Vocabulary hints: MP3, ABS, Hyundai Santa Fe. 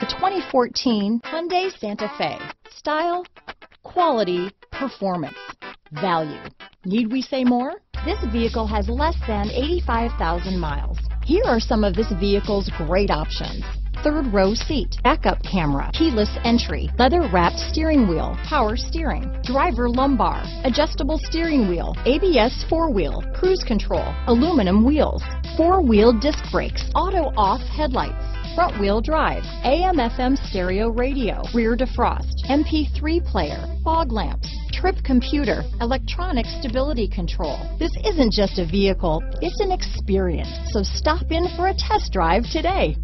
The 2014 Hyundai Santa Fe. Style, quality, performance, value. Need we say more? This vehicle has less than 85,000 miles. Here are some of this vehicle's great options. Third row seat, backup camera, keyless entry, leather wrapped steering wheel, power steering, driver lumbar, adjustable steering wheel, ABS four-wheel, cruise control, aluminum wheels, four-wheel disc brakes, auto off headlights, front wheel drive, AM/FM stereo radio, rear defrost, MP3 player, fog lamps, trip computer, electronic stability control. This isn't just a vehicle, it's an experience. So stop in for a test drive today.